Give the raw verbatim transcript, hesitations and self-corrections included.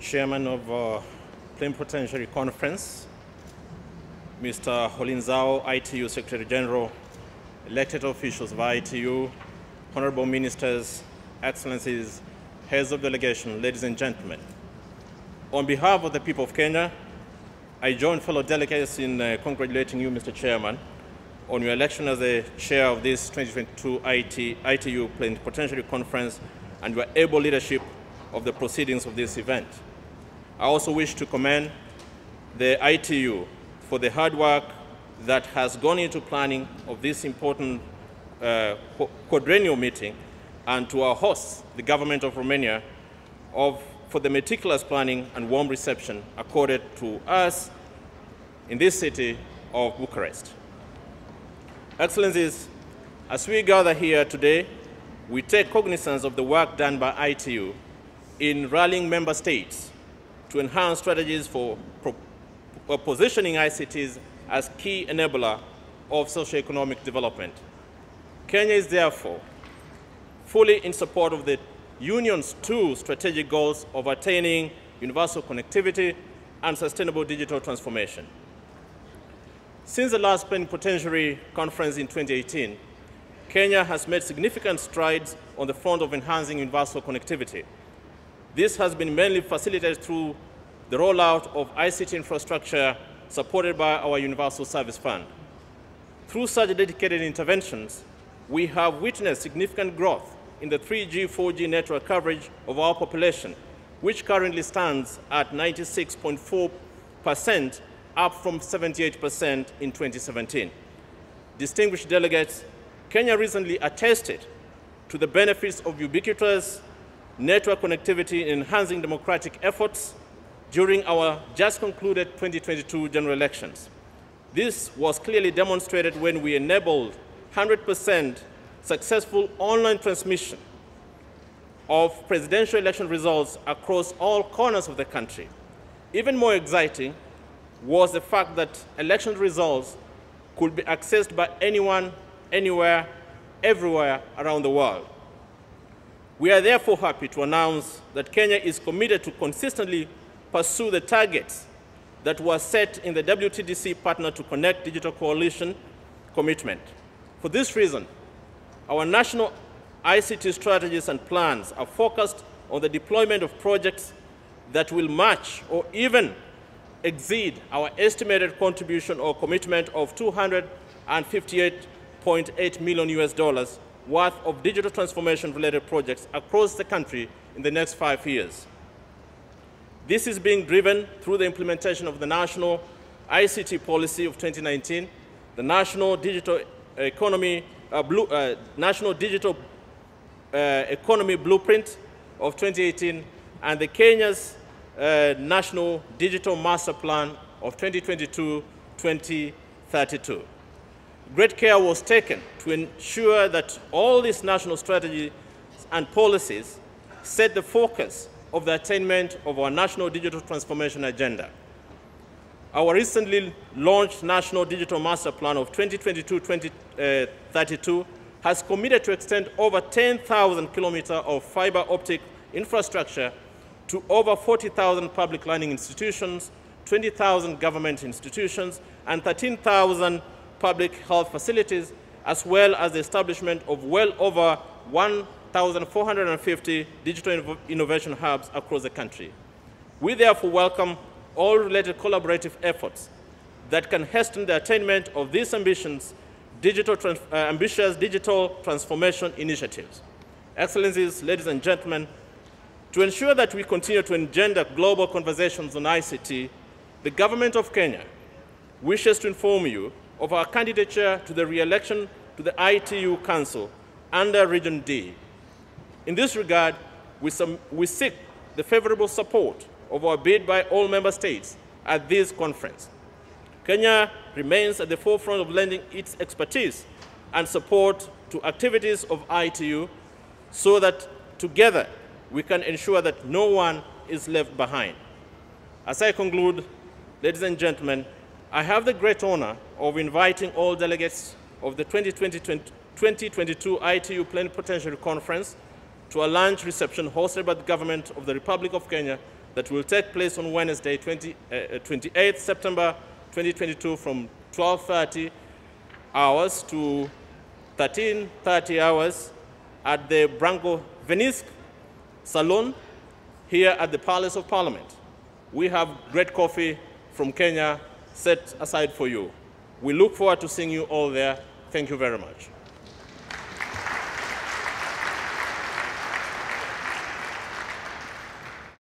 Chairman of uh, Plenipotentiary Conference, Mister Holinzao, I T U Secretary General, elected officials of I T U, honorable ministers, excellencies, heads of delegation, ladies and gentlemen. On behalf of the people of Kenya, I join fellow delegates in uh, congratulating you, Mister Chairman, on your election as the chair of this twenty twenty-two I T, I T U Plenipotentiary Conference and your able leadership of the proceedings of this event. I also wish to commend the I T U for the hard work that has gone into planning of this important uh, quadrennial meeting, and to our hosts, the government of Romania, of, for the meticulous planning and warm reception accorded to us in this city of Bucharest. Excellencies, as we gather here today, we take cognizance of the work done by I T U in rallying member states to enhance strategies for positioning I C Ts as key enabler of socioeconomic development. Kenya is therefore fully in support of the Union's two strategic goals of attaining universal connectivity and sustainable digital transformation. Since the last Plenipotentiary Conference in twenty eighteen, Kenya has made significant strides on the front of enhancing universal connectivity. This has been mainly facilitated through the rollout of I C T infrastructure supported by our Universal Service Fund. Through such dedicated interventions, we have witnessed significant growth in the three G, four G network coverage of our population, which currently stands at ninety-six point four percent, up from seventy-eight percent in twenty seventeen. Distinguished delegates, Kenya recently attested to the benefits of ubiquitous network connectivity in enhancing democratic efforts during our just concluded twenty twenty-two general elections. This was clearly demonstrated when we enabled one hundred percent successful online transmission of presidential election results across all corners of the country. Even more exciting was the fact that election results could be accessed by anyone, anywhere, everywhere around the world. We are therefore happy to announce that Kenya is committed to consistently pursue the targets that were set in the W T D C Partner to Connect Digital Coalition commitment. For this reason, our national I C T strategies and plans are focused on the deployment of projects that will match or even exceed our estimated contribution or commitment of two hundred fifty-eight point eight million U S dollars worth of digital transformation-related projects across the country in the next five years. This is being driven through the implementation of the National I C T Policy of twenty nineteen, the National Digital Economy, uh, Blue, uh, National Digital, uh, Economy Blueprint of twenty eighteen, and the Kenya's uh, National Digital Master Plan of twenty twenty-two to twenty thirty-two. Great care was taken to ensure that all these national strategies and policies set the focus of the attainment of our national digital transformation agenda. Our recently launched National Digital Master Plan of twenty twenty-two to twenty thirty-two has committed to extend over ten thousand kilometers of fiber optic infrastructure to over forty thousand public learning institutions, twenty thousand government institutions, and thirteen thousand public health facilities, as well as the establishment of well over one thousand four hundred fifty digital innovation hubs across the country. We therefore welcome all related collaborative efforts that can hasten the attainment of these ambitions, digital trans uh, ambitious digital transformation initiatives. Excellencies, ladies and gentlemen, to ensure that we continue to engender global conversations on I C T, the government of Kenya wishes to inform you of our candidature to the re-election to the I T U Council under Region D. In this regard, we, we seek the favorable support of our bid by all member states at this conference. Kenya remains at the forefront of lending its expertise and support to activities of I T U so that together we can ensure that no one is left behind. As I conclude, ladies and gentlemen, I have the great honor of inviting all delegates of the 2020, twenty twenty-two I T U Plenipotentiary Conference to a lunch reception hosted by the Government of the Republic of Kenya that will take place on Wednesday, twenty-eighth September twenty twenty-two from twelve thirty hours to thirteen thirty hours at the Branko Venisk Salon here at the Palace of Parliament. We have great coffee from Kenya set aside for you. We look forward to seeing you all there. Thank you very much.